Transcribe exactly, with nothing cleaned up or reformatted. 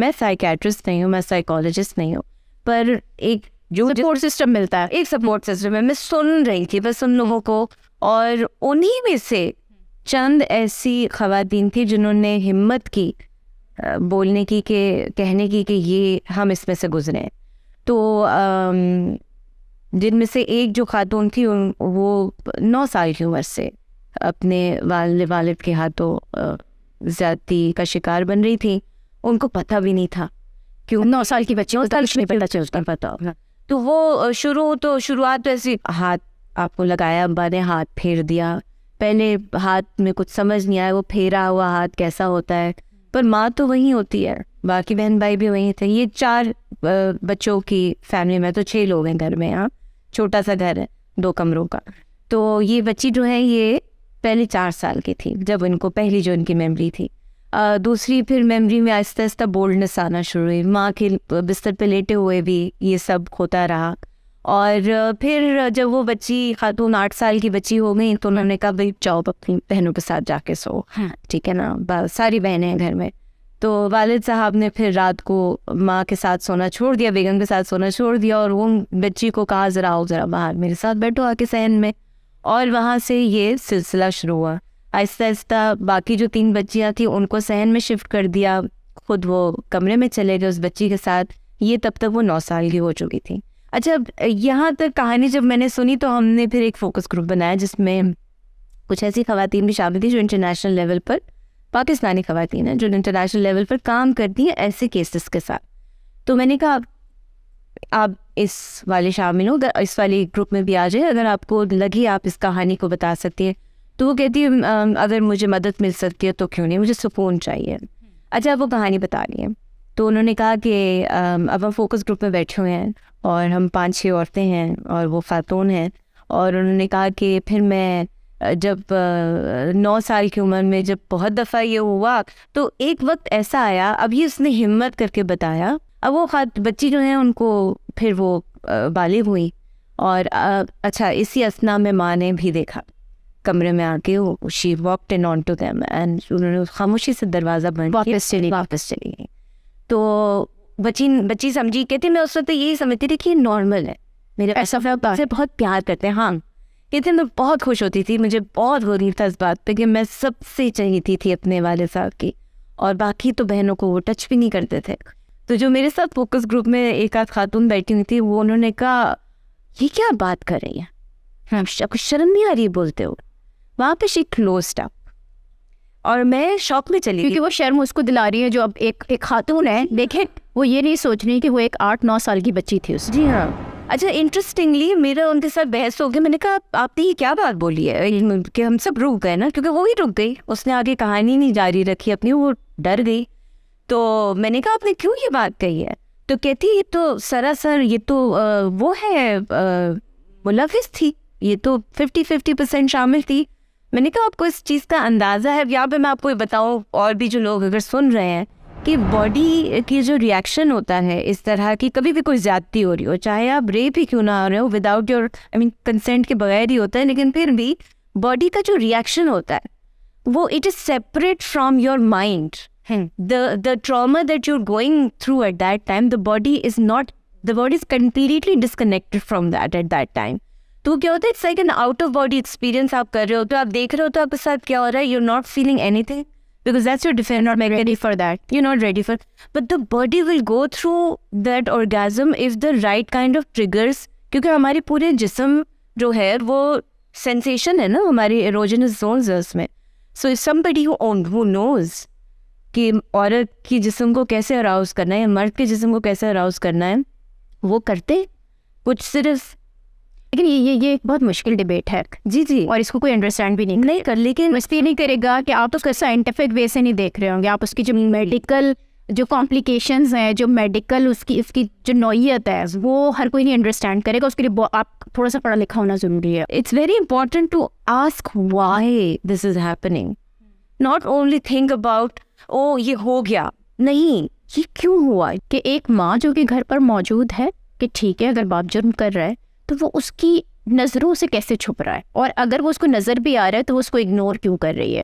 मैं साइकेट्रिस्ट नहीं हूँ, मैं साइकोलॉजिस्ट नहीं हूँ, पर एक जो सपोर्ट सिस्टम मिलता है, एक सपोर्ट सिस्टम है। मैं सुन रही थी बस उन लोगों को, और उन्हीं में से चंद ऐसी खवातीन थी जिन्होंने हिम्मत की बोलने की, के कहने की कि ये हम इसमें से गुजरे। तो जिनमें से एक जो खातून थी वो नौ साल की उम्र से अपने वाल वालिद के हाथों ज़्यादती का शिकार बन रही थी। उनको पता भी नहीं था, क्यों नौ साल की बच्ची नहीं पता चलता पता तो वो शुरू तो शुरुआत तो ऐसी, हाथ आपको लगाया अब्बा ने, हाथ फेर दिया। पहले हाथ में कुछ समझ नहीं आया वो फेरा हुआ हाथ कैसा होता है, पर माँ तो वहीं होती है, बाकी बहन भाई भी वहीं थे। ये चार बच्चों की फैमिली में, तो छः लोग हैं घर में, यहाँ छोटा सा घर है दो कमरों का। तो ये बच्ची जो है ये पहले चार साल की थी जब इनको पहली जो इनकी मेमोरी थी। आ, दूसरी फिर मेमोरी में आहिस्ता आहिस्ता बोल्डनेस आना शुरू हुई। माँ के बिस्तर पे लेटे हुए भी ये सब होता रहा। और फिर जब वो बच्ची खातून आठ साल की बच्ची हो गई तो उन्होंने कहा भाई जाओ अपनी बहनों के साथ जाके सो, ठीक है ना, सारी बहनें हैं घर में। तो वालिद साहब ने फिर रात को माँ के साथ सोना छोड़ दिया, बेगम के साथ सोना छोड़ दिया, और वो बच्ची को कहा ज़रा आओ ज़रा बाहर मेरे साथ बैठो आके सहन में। और वहाँ से ये सिलसिला शुरू हुआ। आहिस्ता आहिस्ता बाकी जो तीन बच्चियाँ थीं उनको सहन में शिफ्ट कर दिया, खुद वो कमरे में चले गए उस बच्ची के साथ। ये तब तक वो नौ साल की हो चुकी थी। अच्छा, यहाँ तक कहानी जब मैंने सुनी तो हमने फिर एक फोकस ग्रुप बनाया जिसमें कुछ ऐसी खवातीन भी शामिल थी जो इंटरनेशनल लेवल पर, पाकिस्तानी खवातीन हैं जो इंटरनेशनल लेवल पर काम करती हैं ऐसे केसेस के साथ। तो मैंने कहा आप इस वाले शामिल हो, अगर इस वाले ग्रुप में भी आ जाए, अगर आपको लगी आप इस कहानी को बता सकती हैं। तो वो कहती है अगर मुझे मदद मिल सकती है तो क्यों नहीं, मुझे सुकून चाहिए। अच्छा, वो कहानी बता रही है। तो उन्होंने कहा कि अब हम फोकस ग्रुप में बैठे हुए हैं और हम पांच छः औरतें हैं और वो खातून हैं, और उन्होंने कहा कि फिर मैं जब नौ साल की उम्र में जब बहुत दफ़ा ये हुआ तो एक वक्त ऐसा आया, अब ये उसने हिम्मत करके बताया। अब वो खात बच्ची जो है उनको फिर वो बालिग हुई, और अच्छा इसी असना में माँ ने भी देखा कमरे में आके, she walked in on to them, and उन्होंने खामोशी से दरवाज़ा बंद वापस चली वापस चली गई। तो बच्ची बच्ची समझी, कहती मैं उस वक्त यही समझती थी कि ये नॉर्मल है, मेरे ऐसा से बहुत प्यार करते हैं। हाँ, कहते मैं बहुत खुश होती थी, मुझे बहुत गरीब था इस बात पे कि मैं सबसे चाहती थी अपने वाले साहब की, और बाकी तो बहनों को वो टच भी नहीं करते थे। तो जो मेरे साथ फोकस ग्रुप में एक आध खातून बैठी हुई थी वो, उन्होंने कहा ये क्या बात कर रही है, आपको शर्म नहीं आ रही बोलते हो। वहाँ पे शी क्लोज्ड अप, और मैं शॉक में चली, क्योंकि वो शर्म उसको दिला रही है जो अब एक एक खातून है। देखें वो ये नहीं सोच रही कि वो एक आठ नौ साल की बच्ची थी उसकी। जी हाँ। अच्छा, इंटरेस्टिंगली मेरा उनके साथ बहस हो गई। मैंने कहा आपने ये क्या बात बोली है कि हम सब रुक गए ना, क्योंकि वो ही रुक गई, उसने आगे कहानी नहीं जारी रखी अपनी, वो डर गई। तो मैंने कहा आपने क्यों ये बात कही है? तो कहती ये तो सरासर ये तो आ, वो है मुलविस थी, ये तो फिफ्टी फिफ्टी परसेंट शामिल थी। मैंने कहा आपको इस चीज़ का अंदाज़ा है? यहाँ पे मैं आपको ये बताऊँ और भी जो लोग अगर सुन रहे हैं कि बॉडी की जो रिएक्शन होता है इस तरह की, कभी भी कोई ज़्यादती हो रही हो, चाहे आप रेप ही क्यों ना हो रहे हो, without your I mean consent के बगैर ही होता है, लेकिन फिर भी बॉडी का जो रिएक्शन होता है वो it is separate from your mind. The the trauma that you are going through at that time, the body is not the body is completely disconnected from that at that time. तो क्या होता है, it's like an out of body experience आप कर रहे हो, तो आप देख रहे हो तो आपके साथ क्या हो रहा है, you are not feeling anything because that's your different, not ready for that, you not ready for, but the body will go through that orgasm if the right kind of triggers, क्योंकि हमारे पूरे जिसम जो है वो sensation है ना, हमारे एरोजेनस जोन्स है उसमें। So if somebody who own who knows कि औरत की जिसम को कैसे अराउज करना है, मर्द के जिसम को कैसे अराउज करना है, वो करते कुछ सिर्फ, लेकिन ये ये ये एक बहुत मुश्किल डिबेट है। जी जी, और इसको कोई अंडरस्टैंड भी नहीं नहीं कर, लेकिन इसलिए नहीं करेगा कि आप उसका साइंटिफिक वे से नहीं देख रहे होंगे, आप उसकी जो मेडिकल जो कॉम्प्लिकेशंस हैं, जो मेडिकल उसकी उसकी जो नौयत है वो हर कोई नहीं अंडरस्टैंड करेगा। उसके लिए आप थोड़ा सा पढ़ा लिखा होना ज़रूरी है। It's very important to ask why this is happening, not only think about oh ये हो गया, नहीं ये क्यों हुआ। कि एक माँ जो कि घर पर मौजूद है कि ठीक है अगर बाप जुर्म कर रहा है तो वो उसकी नज़रों से कैसे छुप रहा है, और अगर वो उसको नज़र भी आ रहा है तो वो उसको इग्नोर क्यों कर रही है।